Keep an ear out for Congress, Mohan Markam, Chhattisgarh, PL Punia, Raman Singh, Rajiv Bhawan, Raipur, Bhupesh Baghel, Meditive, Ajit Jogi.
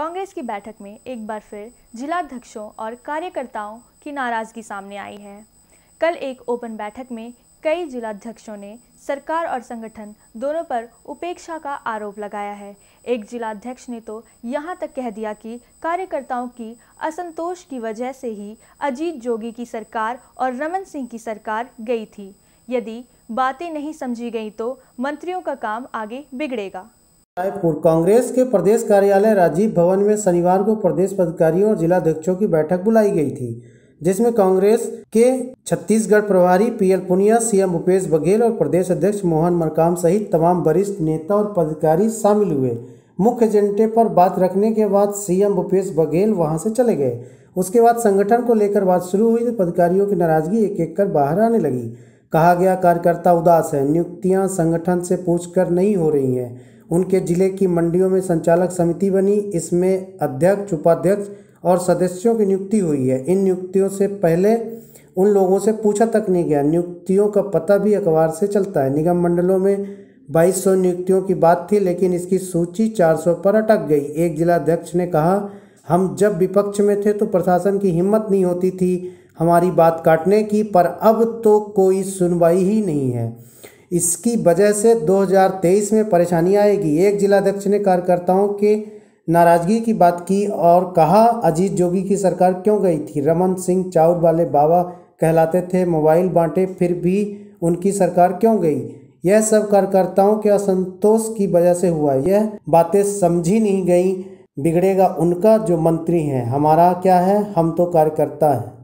कांग्रेस की बैठक में एक बार फिर जिलाध्यक्षों और कार्यकर्ताओं की नाराज़गी सामने आई है। कल एक ओपन बैठक में कई जिलाध्यक्षों ने सरकार और संगठन दोनों पर उपेक्षा का आरोप लगाया है। एक जिलाध्यक्ष ने तो यहां तक कह दिया कि कार्यकर्ताओं की असंतोष की वजह से ही अजीत जोगी की सरकार और रमन सिंह की सरकार गई थी। यदि बातें नहीं समझी गई तो मंत्रियों का काम आगे बिगड़ेगा। रायपुर कांग्रेस के प्रदेश कार्यालय राजीव भवन में शनिवार को प्रदेश पदाधिकारियों और जिलाध्यक्षों की बैठक बुलाई गई थी, जिसमें कांग्रेस के छत्तीसगढ़ प्रभारी पीएल पुनिया, सीएम भूपेश बघेल और प्रदेश अध्यक्ष मोहन मरकाम सहित तमाम वरिष्ठ नेता और पदाधिकारी शामिल हुए। मुख्य एजेंडे पर बात रखने के बाद सीएम भूपेश बघेल वहां से चले गए। उसके बाद संगठन को लेकर बात शुरू हुई तो पदाधिकारियों की नाराजगी एक एक कर बाहर आने लगी। कहा गया, कार्यकर्ता उदास है, नियुक्तियाँ संगठन से पूछकर नहीं हो रही हैं। उनके जिले की मंडियों में संचालक समिति बनी, इसमें अध्यक्ष, उपाध्यक्ष और सदस्यों की नियुक्ति हुई है। इन नियुक्तियों से पहले उन लोगों से पूछा तक नहीं गया। नियुक्तियों का पता भी अखबार से चलता है। निगम मंडलों में 2200 नियुक्तियों की बात थी, लेकिन इसकी सूची 400 पर अटक गई। एक जिलाध्यक्ष ने कहा, हम जब विपक्ष में थे तो प्रशासन की हिम्मत नहीं होती थी हमारी बात काटने की, पर अब तो कोई सुनवाई ही नहीं है। इसकी वजह से 2023 में परेशानी आएगी। एक जिलाध्यक्ष ने कार्यकर्ताओं के नाराज़गी की बात की और कहा, अजीत जोगी की सरकार क्यों गई थी? रमन सिंह चाउर वाले बाबा कहलाते थे, मोबाइल बांटे फिर भी उनकी सरकार क्यों गई? यह सब कार्यकर्ताओं के असंतोष की वजह से हुआ। यह बातें समझी नहीं गई, बिगड़ेगा उनका जो मंत्री हैं। हमारा क्या है, हम तो कार्यकर्ता हैं।